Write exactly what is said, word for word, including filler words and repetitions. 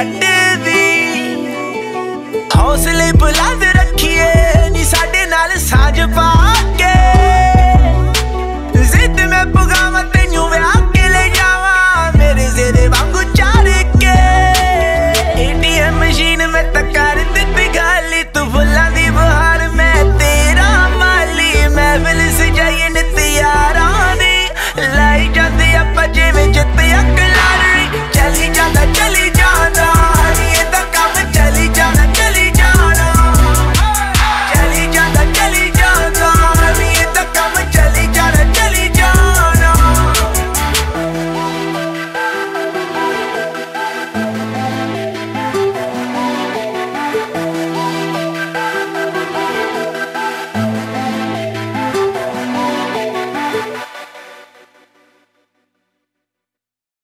ਛੱਡ ਦੀ ਹੌਸਲੇ ਬੁਲੰਦ ਰੱਖੀਏ ਨੀ ਸਾਡੇ ਨਾਲ ਸਾਂਝ ਪਾ।